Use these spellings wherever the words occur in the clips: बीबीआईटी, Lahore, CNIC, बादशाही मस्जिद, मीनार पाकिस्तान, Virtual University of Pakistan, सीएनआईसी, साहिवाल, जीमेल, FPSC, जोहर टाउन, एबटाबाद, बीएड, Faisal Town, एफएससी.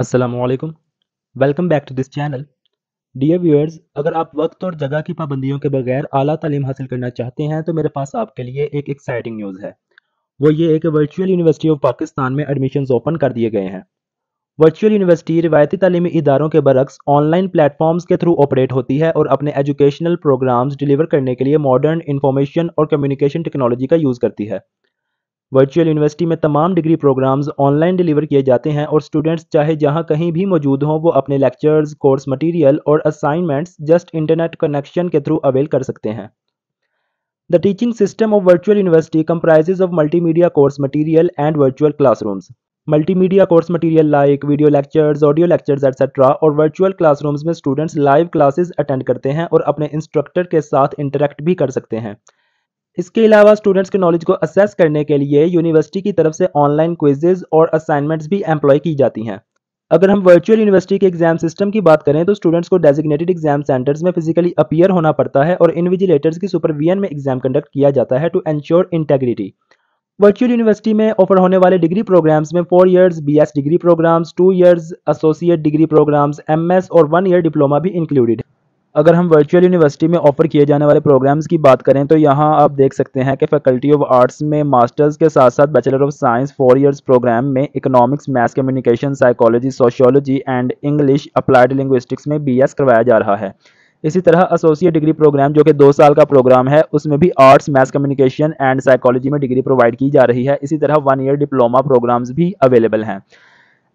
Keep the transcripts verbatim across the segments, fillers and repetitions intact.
अस्सलामुअलैकुम, welcome back to this channel. Dear viewers, अगर आप वक्त और जगह की पाबंदियों के बगैर आला तालीम हासिल करना चाहते हैं तो मेरे पास आपके लिए एक एक्साइटिंग न्यूज़ है। वो ये है कि वर्चुअल यूनिवर्सिटी ऑफ पाकिस्तान में एडमिशन्स ओपन कर दिए गए हैं। वर्चुअल यूनिवर्सिटी रिवायती तालीमी इदारों के बरक्स ऑनलाइन प्लेटफॉर्म्स के थ्रू ऑपरेट होती है और अपने एजुकेशनल प्रोग्राम्स डिलीवर करने के लिए मॉडर्न इंफॉर्मेशन और कम्युनिकेशन टेक्नोलॉजी का यूज़ करती है। वर्चुअल यूनिवर्सिटी में तमाम डिग्री प्रोग्राम्स ऑनलाइन डिलीवर किए जाते हैं और स्टूडेंट्स चाहे जहां कहीं भी मौजूद हों वो अपने लेक्चर्स, कोर्स मटेरियल और असाइनमेंट्स जस्ट इंटरनेट कनेक्शन के थ्रू अवेल कर सकते हैं। The teaching system of virtual university comprises of multimedia course material and virtual classrooms. Multimedia course material like video lectures, audio lectures etcetera और virtual classrooms में students live classes attend करते हैं और अपने instructor के साथ इंटरेक्ट भी कर सकते हैं। इसके अलावा स्टूडेंट्स के नॉलेज को असेस करने के लिए यूनिवर्सिटी की तरफ से ऑनलाइन क्विजेज और असाइनमेंट्स भी एम्प्लॉय की जाती हैं। अगर हम वर्चुअल यूनिवर्सिटी के एग्जाम सिस्टम की बात करें तो स्टूडेंट्स को डेजिग्नेटेड एग्जाम सेंटर्स में फिजिकली अपीयर होना पड़ता है और इन्विजिलेटर्स की सुपरविजन में एग्जाम कंडक्ट किया जाता है to ensure integrity. Virtual university में ऑफर होने वाले डिग्री प्रोग्राम्स में four years B S degree programmes, two years associate degree programmes, M S और वन ईयर डिप्लोमा भी इंक्लूडेड है। अगर हम वर्चुअल यूनिवर्सिटी में ऑफर किए जाने वाले प्रोग्राम्स की बात करें तो यहाँ आप देख सकते हैं कि फैकल्टी ऑफ आर्ट्स में मास्टर्स के साथ साथ bachelor of science four years programme में economics, maths, communication, psychology, sociology and English applied linguistics में बीएस करवाया जा रहा है। इसी तरह एसोसिएट डिग्री प्रोग्राम जो कि दो साल का प्रोग्राम है उसमें भी arts, maths, communication and psychology में डिग्री प्रोवाइड की जा रही है। इसी तरह वन ईयर डिप्लोमा प्रोग्राम्स भी अवेलेबल हैं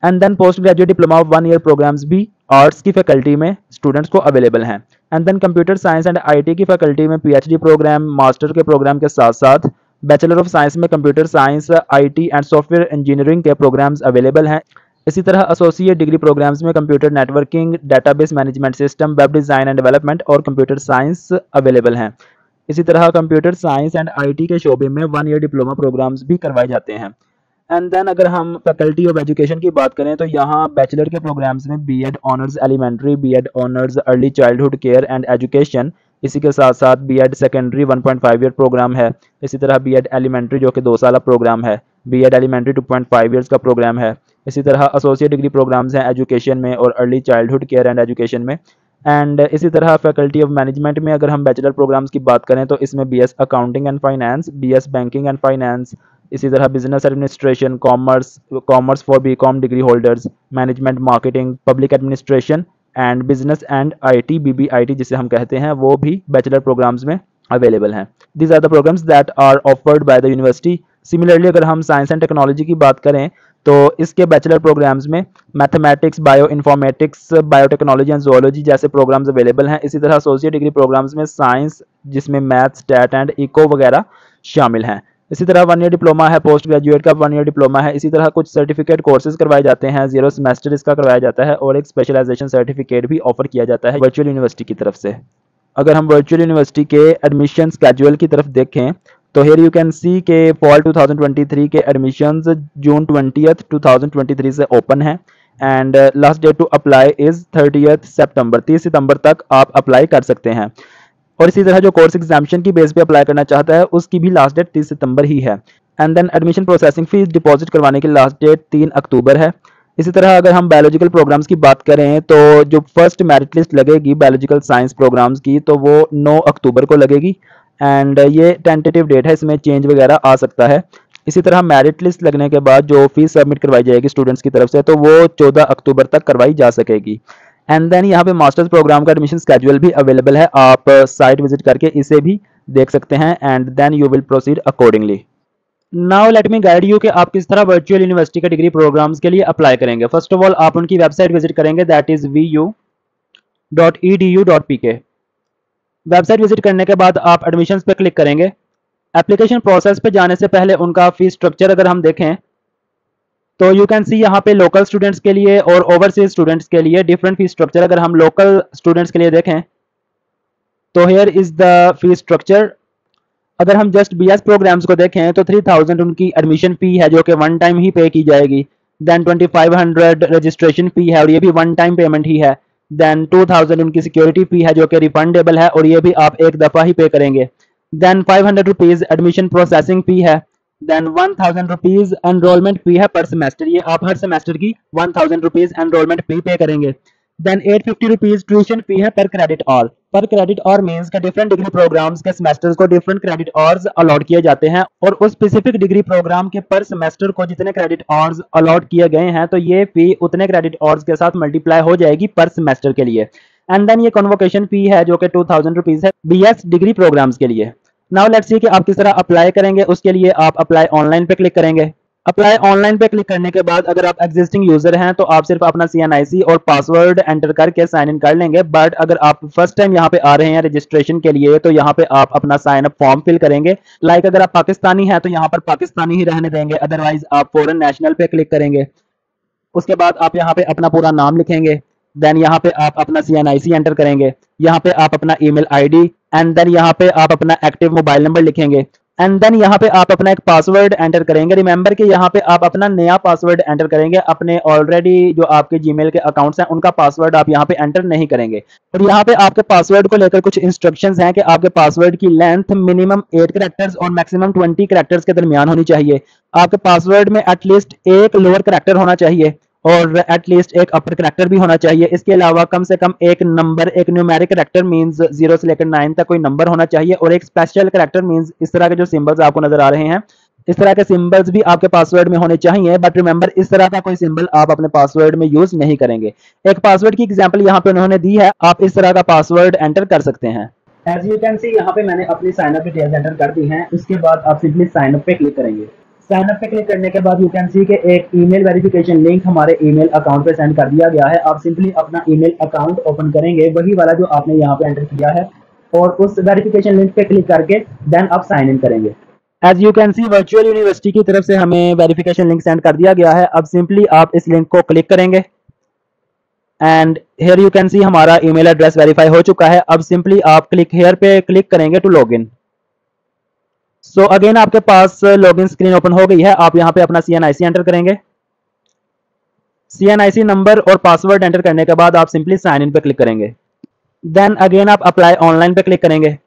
and then post graduate diploma of one year programmes भी आर्ट्स की फैकल्टी में स्टूडेंट्स को अवेलेबल हैं and then computer science and IT की फैकल्टी में पीएचडी प्रोग्राम, मास्टर के प्रोग्राम के साथ साथ बैचलर ऑफ साइंस में computer science, IT and software engineering के प्रोग्राम्स अवेलेबल हैं। इसी तरह एसोसिएट डिग्री प्रोग्राम्स में computer networking, database management system, web design and development और कंप्यूटर साइंस अवेलेबल हैं। इसी तरह कंप्यूटर साइंस एंड आईटी के शोबे में वन ईयर डिप्लोमा प्रोग्राम्स भी करवाए जाते हैं एंड देन अगर हम फैकल्टी ऑफ एजुकेशन की बात करें तो यहाँ बैचलर के प्रोग्राम्स में बीएड honours elementary, बीएड honours early childhood care and education, इसी के साथ साथ बीएड secondary one point five year programme है। इसी तरह बीएड एलिमेंट्री जो कि दो साल का प्रोग्राम है, बीएड elementary two point five years का प्रोग्राम है। इसी तरह एसोसिएट डिग्री प्रोग्राम्स हैं एजुकेशन में और early childhood care and education में एंड इसी तरह फैकल्टी ऑफ मैनेजमेंट में अगर हम बैचलर प्रोग्राम्स की बात करें तो इसमें BS accounting and finance, BS banking and finance, इसी तरह business administration, commerce commerce for B com degree holders, management, marketing, public administration and business and IT, बीबीआईटी जिसे हम कहते हैं, वो भी बैचलर प्रोग्राम्स में अवेलेबल हैं। These are the programmes that are offered by the university. Similarly अगर हम साइंस एंड टेक्नोलॉजी की बात करें तो इसके बैचलर प्रोग्राम्स में mathematics, bio informatics, biotechnology and zoology जैसे प्रोग्राम्स अवेलेबल हैं। इसी तरह एसोसिएट डिग्री प्रोग्राम्स में साइंस जिसमें मैथ्स, स्टैट एंड इको वगैरह शामिल हैं। इसी तरह वन ईयर डिप्लोमा है, पोस्ट ग्रेजुएट का वन ईयर डिप्लोमा है। इसी तरह कुछ सर्टिफिकेट कोर्सेज करवाए जाते हैं, जीरो सेमेस्टर इसका करवाया जाता है और एक स्पेशलाइजेशन सर्टिफिकेट भी ऑफर किया जाता है वर्चुअल यूनिवर्सिटी की तरफ से। अगर हम वर्चुअल यूनिवर्सिटी के एडमिशन स्केड्यूल की तरफ देखें तो हेयर यू कैन सी के fall two thousand twenty three के admissions June twentieth two thousand twenty three से ओपन हैं and last date to apply is thirtieth September. तीस सितंबर तक आप अप्लाई कर सकते हैं और इसी तरह जो कोर्स एग्जामिनेशन की बेस पे अप्लाई करना चाहता है उसकी भी लास्ट डेट तीस सितंबर ही है and then admission processing fees deposit करवाने की लास्ट डेट तीन अक्टूबर है। इसी तरह अगर हम बायोलॉजिकल प्रोग्राम्स की बात करें तो जो फर्स्ट मेरिट लिस्ट लगेगी बायोलॉजिकल साइंस प्रोग्राम्स की तो वो नौ अक्टूबर को लगेगी एंड ये टेंटेटिव डेट है, इसमें चेंज वगैरह आ सकता है। इसी तरह मेरिट लिस्ट लगने के बाद जो फीस सबमिट करवाई जाएगी स्टूडेंट्स की तरफ से तो वो चौदह अक्टूबर तक करवाई जा सकेगी एंड देन यहाँ पे मास्टर्स प्रोग्राम का एडमिशन स्केड्यूल भी अवेलेबल है, आप साइट विजिट करके इसे भी देख सकते हैं and then you will proceed accordingly. Now let me guide you कि आप किस तरह वर्चुअल यूनिवर्सिटी के डिग्री प्रोग्राम्स के लिए अप्लाई करेंगे। फर्स्ट ऑफ ऑल आप उनकी वेबसाइट विजिट करेंगे that is V U dot E D U dot P K. Website visit करने के बाद आप एडमिशन पे क्लिक करेंगे। एप्लीकेशन प्रोसेस पे जाने से पहले उनका फीस स्ट्रक्चर अगर हम देखें तो यू कैन सी यहाँ पे लोकल स्टूडेंट्स के लिए और ओवरसीज स्टूडेंट्स के लिए डिफरेंट फीस स्ट्रक्चर। अगर हम लोकल स्टूडेंट्स के लिए देखें तो here is the fees structure. अगर हम जस्ट बीएस प्रोग्राम्स को देखें तो थ्री थाउजेंड उनकी एडमिशन फी है जो कि वन टाइम ही पे की जाएगी, then twenty five hundred registration fee है और ये भी वन टाइम पेमेंट ही है, दैन टू थाउजेंड उनकी सिक्योरिटी फी है जो कि रिफंडेबल है और ये भी आप एक दफ़ा ही पे करेंगे, then five hundred rupees admission processing fee है, then one thousand rupees enrolment fee है पर सेमेस्टर, ये आप हर सेमेस्टर की one thousand rupees enrolment fee पे करेंगे। Then eight fifty rupees tuition fee है per credit hour. Per credit hour means के डिफरेंट डिग्री प्रोग्राम्स के सेमेस्टर्स को डिफरेंट क्रेडिट आवर्स अलॉट किए जाते हैं और उस स्पेसिफिक डिग्री प्रोग्राम के पर सेमेस्टर को जितने क्रेडिट आवर्स अलॉट किए गए हैं तो ये फी उतने क्रेडिट आवर्स के साथ मल्टीप्लाई हो जाएगी पर सेमेस्टर के लिए। एंड देन ये कन्वोकेशन फी है जो कि टू थाउजेंड रुपीज है बीएस डिग्री प्रोग्राम्स के लिए। नाउ लेट्स सी कि आप किस तरह अप्लाई करेंगे। उसके लिए आप अप्लाई ऑनलाइन पे क्लिक करेंगे। अप्लाई ऑनलाइन पे क्लिक करने के बाद अगर आप एग्जिस्टिंग यूजर हैं तो आप सिर्फ अपना सीएनआईसी और पासवर्ड एंटर करके साइन इन कर लेंगे। बट अगर आप फर्स्ट टाइम यहाँ पे आ रहे हैं रजिस्ट्रेशन के लिए तो यहाँ पे आप अपना साइन अप फॉर्म फिल करेंगे। लाइक अगर आप पाकिस्तानी हैं तो यहाँ पर पाकिस्तानी ही रहने देंगे, अदरवाइज आप फॉरेन नेशनल पे क्लिक करेंगे। उसके बाद आप यहाँ पे अपना पूरा नाम लिखेंगे, देन यहाँ पे आप अपना सीएनआईसी एंटर करेंगे, यहाँ पे आप अपना ईमेल आईडी एंड देन यहाँ पे आप अपना एक्टिव मोबाइल नंबर लिखेंगे एंड देन यहाँ पे आप अपना एक पासवर्ड एंटर करेंगे। रिमेंबर कि यहाँ पे आप अपना नया पासवर्ड एंटर करेंगे, अपने ऑलरेडी जो आपके जीमेल के अकाउंट्स हैं उनका पासवर्ड आप यहाँ पे एंटर नहीं करेंगे। और यहाँ पे आपके पासवर्ड को लेकर कुछ इंस्ट्रक्शंस हैं कि आपके पासवर्ड की लेंथ मिनिमम एट कैरेक्टर्स और मैक्सिमम ट्वेंटी कैरेक्टर्स के दरमियान होनी चाहिए। आपके पासवर्ड में एटलीस्ट एक लोअर कैरेक्टर होना चाहिए और एटलीस्ट एक अपर कैरेक्टर भी होना चाहिए। इसके अलावा कम से कम एक नंबर, एक न्यूमेरिक कैरेक्टर मींस जीरो से लेकर नाइन तक कोई नंबर होना चाहिए और एक स्पेशल कैरेक्टर मींस इस तरह के जो सिंबल्स आपको नजर आ रहे हैं इस तरह के सिंबल्स भी आपके पासवर्ड में होने चाहिए। बट रिमेंबर इस तरह का कोई सिंबल आप अपने पासवर्ड में यूज नहीं करेंगे। एक पासवर्ड की एग्जाम्पल यहाँ पे उन्होंने दी है, आप इस तरह का पासवर्ड एंटर कर सकते हैं। एज यू कैन सी यहाँ पे मैंने अपनी साइन अप डिटेल्स एंटर कर दी है। उसके बाद आप सिंपली साइन अप पे क्लिक करेंगे। साइन अप पे क्लिक करने के बाद यू कैन सी के एक ईमेल वेरिफिकेशन लिंक हमारे ईमेल अकाउंट पे सेंड कर दिया गया है। आप सिंपली अपना ईमेल अकाउंट ओपन करेंगे, वही वाला जो आपने यहाँ पे एंटर किया है, और उस वेरिफिकेशन लिंक पे क्लिक करके देन आप साइन इन करेंगे। As you can see virtual university की तरफ से हमें वेरिफिकेशन लिंक सेंड कर दिया गया है। अब सिंपली आप इस लिंक को क्लिक करेंगे and here you can see हमारा ईमेल एड्रेस वेरीफाई हो चुका है। अब सिंपली आप क्लिक हेयर पे क्लिक करेंगे to log in. So so again आपके पास लॉगिन स्क्रीन ओपन हो गई है। आप यहाँ पे अपना सीएनआईसी एंटर करेंगे। सीएनआईसी नंबर और पासवर्ड एंटर करने के बाद आप सिंपली साइन इन पे क्लिक करेंगे। देन अगेन आप अप्लाई ऑनलाइन पे क्लिक करेंगे।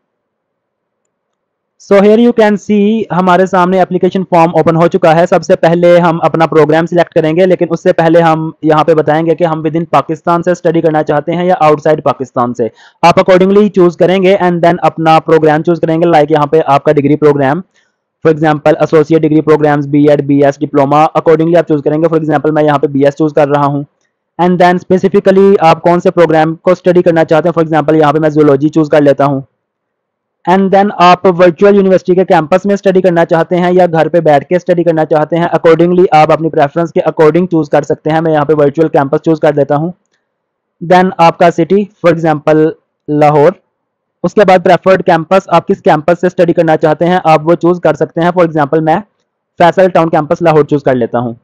So here you can see हमारे सामने एप्लीकेशन फॉर्म ओपन हो चुका है। सबसे पहले हम अपना प्रोग्राम सिलेक्ट करेंगे, लेकिन उससे पहले हम यहाँ पे बताएंगे कि हम विद इन पाकिस्तान से स्टडी करना चाहते हैं या आउटसाइड पाकिस्तान से। आप अकॉर्डिंगली चूज करेंगे एंड देन अपना प्रोग्राम चूज करेंगे। लाइक यहाँ पे आपका degree programme, for example associate degree programmes, B Ed, B S, diploma, accordingly आप चूज करेंगे। फॉर एग्जाम्पल मैं यहाँ पे बी एस चूज कर रहा हूँ एंड देन स्पेसिफिकली आप कौन से प्रोग्राम को स्टडी करना चाहते हैं। फॉर एग्जाम्पल यहाँ पे मैं जूलॉजी चूज कर लेता हूँ एंड देन आप वर्चुअल यूनिवर्सिटी के कैंपस में स्टडी करना चाहते हैं या घर पे बैठ के स्टडी करना चाहते हैं। अकॉर्डिंगली आप अपनी प्रेफरेंस के अकॉर्डिंग चूज कर सकते हैं। मैं यहाँ पे वर्चुअल कैंपस चूज कर देता हूँ। देन आपका सिटी, फॉर एग्जांपल लाहौर। उसके बाद प्रेफर्ड कैंपस, आप किस कैंपस से स्टडी करना चाहते हैं आप वो चूज कर सकते हैं। फॉर एग्जाम्पल मैं Faisal town campus Lahore choose कर लेता हूँ।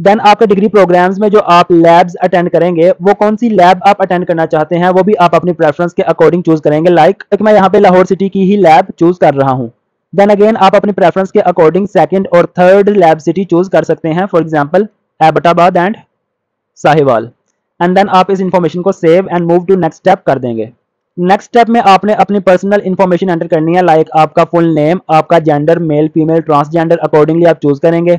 देन आपके डिग्री प्रोग्राम्स में जो आप लैब्स अटेंड करेंगे, वो कौन सी लैब आप अटेंड करना चाहते हैं वो भी आप अपनी प्रेफरेंस के अकॉर्डिंग चूज करेंगे। लाइक like, मैं यहाँ पे लाहौर सिटी की ही लैब चूज कर रहा हूँ। देन अगेन आप अपनी प्रेफरेंस के अकॉर्डिंग सेकंड और थर्ड लैब सिटी चूज कर सकते हैं। For example एबटाबाद and साहिवाल and then आप इस इन्फॉर्मेशन को save and move to next step कर देंगे। नेक्स्ट स्टेप में आपने अपनी पर्सनल इन्फॉर्मेशन एंटर करनी है, लाइक like आपका फुल नेम, आपका gender male, female, transgender, accordingly आप चूज करेंगे।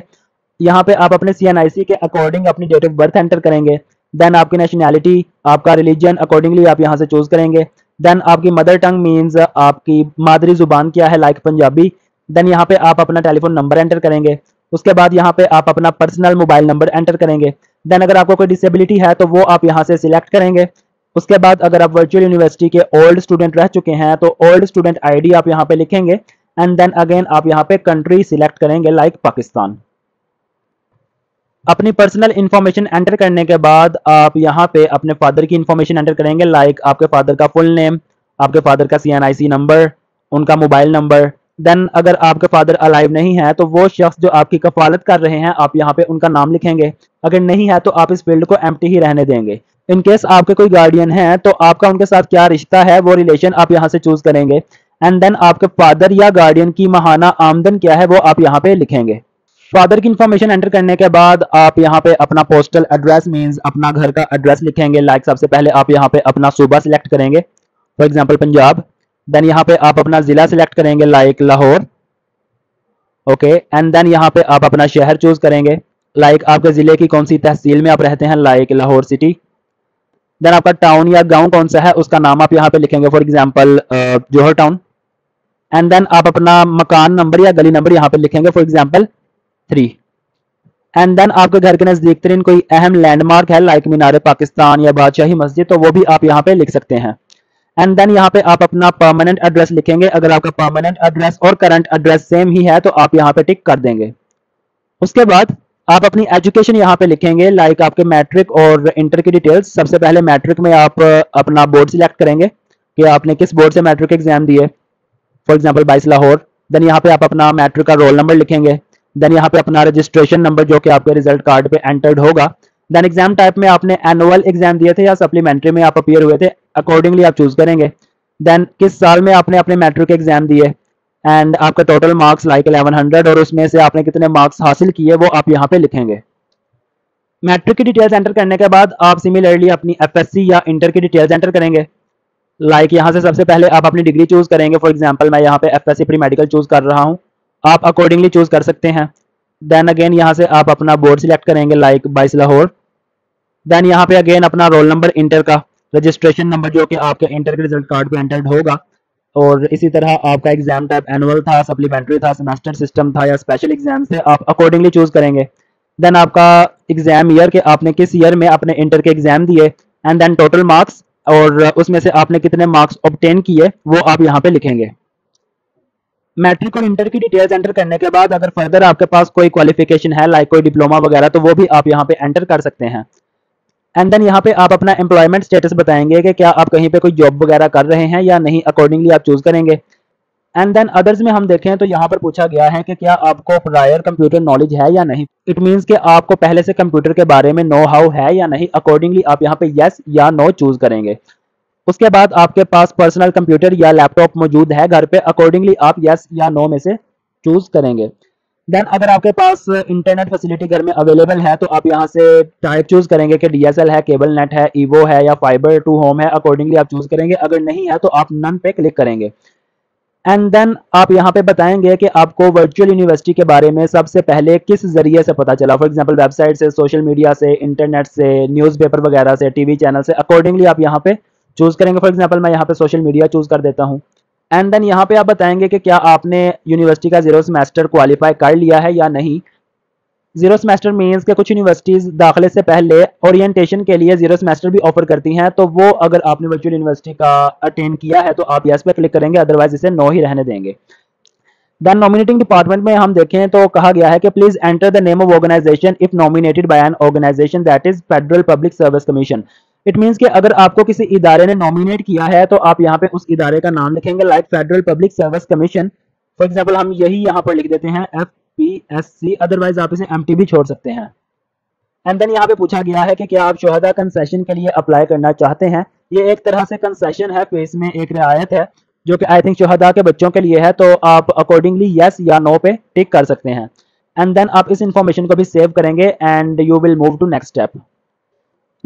यहाँ पे आप अपने सीएनआईसी के अकॉर्डिंग अपनी डेट ऑफ बर्थ एंटर करेंगे। देन आपकी नेशनैलिटी, आपका रिलीजन, अकॉर्डिंगली आप यहाँ से चूज करेंगे। देन आपकी मदर टंग मींस आपकी मादरी जुबान क्या है, लाइक पंजाबी। देन यहाँ पे आप अपना टेलीफोन नंबर एंटर करेंगे। उसके बाद यहाँ पे आप अपना पर्सनल मोबाइल नंबर एंटर करेंगे। देन अगर आपको कोई डिसेबिलिटी है तो वो आप यहाँ से सिलेक्ट करेंगे। उसके बाद अगर आप वर्चुअल यूनिवर्सिटी के ओल्ड स्टूडेंट रह चुके हैं तो ओल्ड स्टूडेंट आई डी आप यहाँ पे लिखेंगे एंड देन अगेन आप यहाँ पे कंट्री सिलेक्ट करेंगे, लाइक पाकिस्तान। अपनी पर्सनल इन्फॉर्मेशन एंटर करने के बाद आप यहाँ पे अपने फादर की इन्फॉर्मेशन एंटर करेंगे, लाइक आपके फादर का फुल नेम, आपके फादर का सीएनआईसी नंबर, उनका मोबाइल नंबर। देन अगर आपके फादर अलाइव नहीं है तो वो शख्स जो आपकी कफालत कर रहे हैं आप यहाँ पे उनका नाम लिखेंगे। अगर नहीं है तो आप इस फील्ड को एम्प्टी ही रहने देंगे। इनकेस आपके कोई गार्डियन है तो आपका उनके साथ क्या रिश्ता है वो रिलेशन आप यहाँ से चूज करेंगे एंड देन आपके फादर या गार्डियन की माहाना आमदन क्या है वो आप यहाँ पे लिखेंगे। फादर की इन्फॉर्मेशन एंटर करने के बाद आप यहाँ पे अपना पोस्टल एड्रेस मींस अपना घर का एड्रेस लिखेंगे। लाइक सबसे पहले आप यहाँ पे अपना सूबा सिलेक्ट करेंगे, फॉर एग्जांपल पंजाब। देन यहाँ पे आप अपना जिला सिलेक्ट करेंगे, like Lahore. Okay and then यहाँ पे आप अपना शहर चूज करेंगे, लाइक आपके ज़िले की कौन सी तहसील में आप रहते हैं, लाइक लाहौर सिटी। देन आपका टाउन या गांव कौन सा है, उसका नाम आप यहाँ पे लिखेंगे, for example जोहर टाउन। And then आप अपना मकान नंबर या गली नंबर यहाँ पे लिखेंगे, for example three. And then आपके घर के नज़दीक तरीन कोई अहम लैंडमार्क है, लाइक मीनार पाकिस्तान या बादशाही मस्जिद, तो वो भी आप यहाँ पे लिख सकते हैं। एंड देन यहाँ पे आप अपना परमानेंट एड्रेस लिखेंगे, अगर आपका परमानेंट एड्रेस और करंट एड्रेस सेम ही है तो आप यहाँ पे टिक कर देंगे। उसके बाद आप अपनी एजुकेशन यहाँ पे लिखेंगे, लाइक आपके मैट्रिक और इंटर की डिटेल्स। सबसे पहले मैट्रिक में आप अपना बोर्ड सिलेक्ट करेंगे कि आपने किस बोर्ड से मैट्रिक एग्जाम दिए, for example BISE Lahore. Then यहाँ पे आप अपना मैट्रिक का रोल नंबर लिखेंगे। देन यहाँ पे अपना रजिस्ट्रेशन नंबर जो कि आपके रिजल्ट कार्ड पे एंटर्ड होगा। देन एग्जाम टाइप में आपने एनुअल एग्जाम दिए थे या सप्लीमेंट्री में आप अपीयर हुए थे, अकॉर्डिंगली आप चूज करेंगे। देन किस साल में आपने अपने मैट्रिक एग्जाम दिए एंड आपका total marks like eleven hundred, और उसमें से आपने कितने मार्क्स हासिल किए वो आप यहाँ पे लिखेंगे। मैट्रिक की डिटेल्स एंटर करने के बाद आप सिमिलरली अपनी एफएससी या इंटर की डिटेल्स एंटर करेंगे। लाइक यहाँ से सबसे पहले आप अपनी डिग्री चूज करेंगे, फॉर एग्जाम्पल मैं यहाँ पे एफएससी प्री मेडिकल चूज कर रहा हूँ, आप अकॉर्डिंगली चूज कर सकते हैं। देन अगेन यहाँ से आप अपना बोर्ड सिलेक्ट करेंगे, लाइक बाईस लाहौर। देन यहाँ पे अगेन अपना रोल नंबर इंटर का, रजिस्ट्रेशन नंबर जो कि आपके इंटर के रिजल्ट कार्ड पे एंटर्ड होगा, और इसी तरह आपका एग्जाम टाइप एनुअल था, सप्लीमेंट्री था, सेमेस्टर सिस्टम था या स्पेशल एग्जाम से, आप अकॉर्डिंगली चूज करेंगे। देन आपका एग्जाम ईयर के आपने किस ईयर में अपने इंटर के एग्जाम दिए, एंड देन टोटल मार्क्स और उसमें से आपने कितने मार्क्स ऑब्टेन किए वो आप यहाँ पे लिखेंगे। मैट्रिक और इंटर की डिटेल्स एंटर करने के बाद अगर फर्दर आपके पास कोई क्वालिफिकेशन है, लाइक कोई डिप्लोमा वगैरह, तो वो भी आप यहाँ पे एंटर कर सकते हैं। एंड देन यहाँ पे आप अपना एम्प्लॉयमेंट स्टेटस बताएंगे कि क्या आप कहीं पे कोई जॉब वगैरह कर रहे हैं या नहीं, अकॉर्डिंगली आप चूज करेंगे। एंड देन अदर्स में हम देखें तो यहाँ पर पूछा गया है कि क्या आपको प्रायर कंप्यूटर नॉलेज है या नहीं, इट मीन्स कि आपको पहले से कंप्यूटर के बारे में नो हाउ है या नहीं, अकॉर्डिंगली आप यहाँ पे येस या नो चूज करेंगे। उसके बाद आपके पास पर्सनल कंप्यूटर या लैपटॉप मौजूद है घर पे, अकॉर्डिंगली आप यस या नो में से चूज करेंगे। देन अगर आपके पास इंटरनेट फैसिलिटी घर में अवेलेबल है तो आप यहाँ से टाइप चूज करेंगे कि डीएसएल है, केबल नेट है, ईवो है या फाइबर टू होम है, अकॉर्डिंगली आप चूज करेंगे। अगर नहीं है तो आप नन पे क्लिक करेंगे। एंड देन आप यहाँ पे बताएंगे कि आपको वर्चुअल यूनिवर्सिटी के बारे में सबसे पहले किस जरिए से पता चला, फॉर एग्जाम्पल वेबसाइट से, सोशल मीडिया से, इंटरनेट से, न्यूज़पेपर वगैरह से, टीवी चैनल से, अकॉर्डिंगली आप यहाँ पे चूज करेंगे। फॉर एग्जांपल मैं यहाँ पे सोशल मीडिया चूज कर देता हूँ। एंड देन यहाँ पे आप बताएंगे कि क्या आपने यूनिवर्सिटी का जीरो सेमेस्टर क्वालिफाई कर लिया है या नहीं। जीरो सेमेस्टर मीन्स के कुछ यूनिवर्सिटीज़ दाखिले से पहले ओरिएंटेशन के लिए जीरो सेमेस्टर भी ऑफर करती हैं, तो वो अगर आपने वर्चुअल यूनिवर्सिटी का अटेन किया है तो आप यस पे क्लिक करेंगे, अदरवाइज इसे नो ही रहने देंगे। देन नॉमिनेटिंग डिपार्टमेंट में हम देखें तो कहा गया है कि please enter the name of organisation if nominated by an organisation that is federal public service commission. It means कि अगर आपको किसी इदारे ने नॉमिनेट किया है तो आप यहाँ पे उस इदारे का नाम लिखेंगे, like federal public service commission, for example हम यही यहाँ पर लिख देते हैं F P S C, otherwise आप इसे एम टी भी छोड़ सकते हैं। एंड देन यहाँ पे पूछा गया है कि क्या आप शोहदा कंसेशन के लिए अप्लाई करना चाहते हैं। ये एक तरह से कंसेशन है, फीस में एक रियायत है जो कि आई थिंक शोहदा के बच्चों के लिए है, तो आप अकॉर्डिंगली येस या नो पे टिक कर सकते हैं। एंड देन आप इस इंफॉर्मेशन को भी सेव करेंगे and you will move to next step.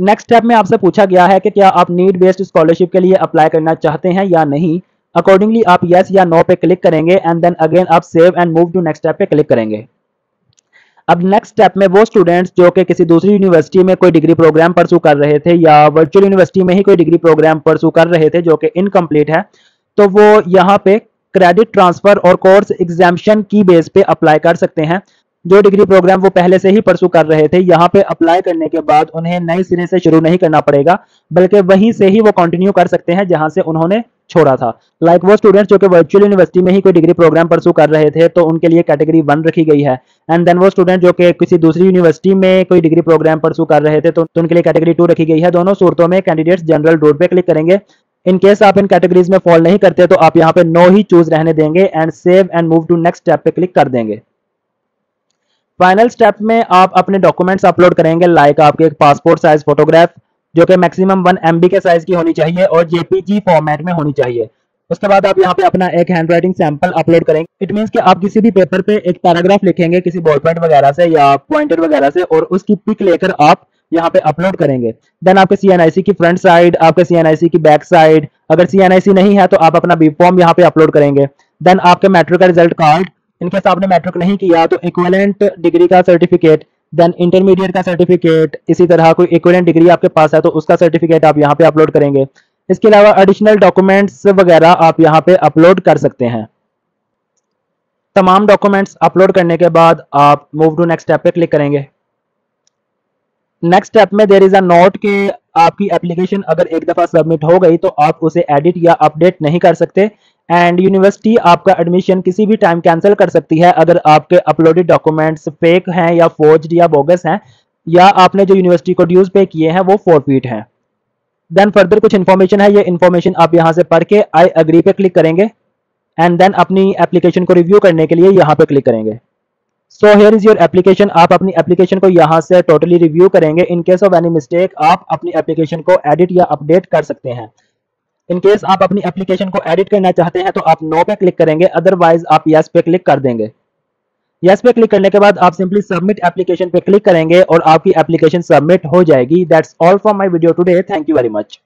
Next step में आपसे पूछा गया है कि क्या आप नीड बेस्ड स्कॉलरशिप के लिए अप्लाई करना चाहते हैं या नहीं, अकॉर्डिंगली आप येस या नो पे क्लिक करेंगे। एंड देन अगेन आप save and move to next step पे क्लिक करेंगे। अब नेक्स्ट स्टेप में वो स्टूडेंट्स जो कि किसी दूसरी यूनिवर्सिटी में कोई डिग्री प्रोग्राम परसू कर रहे थे या वर्चुअल यूनिवर्सिटी में ही कोई डिग्री प्रोग्राम परसू कर रहे थे जो कि इनकम्प्लीट है, तो वो यहाँ पे क्रेडिट ट्रांसफर और कोर्स एग्जाम्पशन की बेस पे अप्लाई कर सकते हैं। जो डिग्री प्रोग्राम वो पहले से ही परसू कर रहे थे, यहाँ पे अप्लाई करने के बाद उन्हें नए सिरे से शुरू नहीं करना पड़ेगा, बल्कि वहीं से ही वो कंटिन्यू कर सकते हैं जहाँ से उन्होंने छोड़ा था। लाइक like वो स्टूडेंट्स जो कि वर्चुअल यूनिवर्सिटी में ही कोई डिग्री प्रोग्राम परसू कर रहे थे तो उनके लिए कैटेगरी वन रखी गई है। एंड देन वो स्टूडेंट जो कि किसी दूसरी यूनिवर्सिटी में कोई डिग्री प्रोग्राम परसू कर रहे थे तो, तो उनके लिए कैटेगरी टू रखी गई है। दोनों सूरतों में कैंडिडेट्स जनरल रोड पे क्लिक करेंगे। इन केस आप इन कैटेगरीज में फॉल नहीं करते तो आप यहाँ पे नो ही चूज रहने देंगे and save and move to next step पे क्लिक कर देंगे। फाइनल स्टेप में आप अपने डॉक्यूमेंट्स अपलोड करेंगे, लाइक आपके एक पासपोर्ट साइज फोटोग्राफ जो कि मैक्सिमम वन एमबी के साइज की होनी चाहिए और जेपीजी फॉर्मेट में होनी चाहिए। उसके बाद आप यहाँ पे अपना एक हैंड राइटिंग सैंपल अपलोड करेंगे। इट मींस कि आप किसी भी पेपर पे एक पैराग्राफ लिखेंगे किसी बॉल पॉइंट वगैरह से या पॉइंटर वगैरह से, और उसकी पिक लेकर आप यहाँ पे अपलोड करेंगे। देन आपके सी एन आई सी की फ्रंट साइड, आपके सी एन आई सी की बैक साइड, अगर सी एन आई सी नहीं है तो आप अपना बी फॉर्म यहाँ पे अपलोड करेंगे। देन आपके मैट्रिक का रिजल्ट कार्ड इनकेस आपने मैट्रिक नहीं किया तो इक्विवेलेंट डिग्री का सर्टिफिकेट, देन इंटरमीडिएट का सर्टिफिकेट, इसी तरह कोई इक्विवेलेंट डिग्री आपके पास है तो उसका सर्टिफिकेट आप यहाँ पे अपलोड करेंगे। इसके अलावा एडिशनल डॉक्यूमेंट्स वगैरह आप यहाँ पे अपलोड कर सकते हैं। तमाम डॉक्यूमेंट्स अपलोड करने के बाद आप मूव टू नेक्स्ट स्टेप पे क्लिक करेंगे। नेक्स्ट स्टेप में देयर इज अ नोट के आपकी एप्लीकेशन अगर एक दफ़ा सबमिट हो गई तो आप उसे एडिट या अपडेट नहीं कर सकते, एंड यूनिवर्सिटी आपका एडमिशन किसी भी टाइम कैंसिल कर सकती है अगर आपके अपलोडेड डॉक्यूमेंट्स फेक हैं या फोर्ज्ड या बोगस हैं, या आपने जो यूनिवर्सिटी को ड्यूज पे किए हैं वो फोरफीट हैं। देन फर्दर कुछ इन्फॉर्मेशन है, ये इन्फॉर्मेशन आप यहाँ से पढ़ के आई एग्री पे क्लिक करेंगे एंड देन अपनी एप्लीकेशन को रिव्यू करने के लिए यहाँ पे क्लिक करेंगे। So here is your application, आप अपनी एप्लीकेशन को यहाँ से टोटली रिव्यू करेंगे। In case of any mistake आप अपनी एप्लीकेशन को एडिट या अपडेट कर सकते हैं। इन केस आप अपनी एप्लीकेशन को एडिट करना चाहते हैं तो आप नो पे क्लिक करेंगे, अदरवाइज आप यस पे क्लिक कर देंगे। यस पे क्लिक करने के बाद आप सिंपली सबमिट एप्लीकेशन पे क्लिक करेंगे और आपकी एप्लीकेशन सबमिट हो जाएगी। That's all for my video today, thank you very much.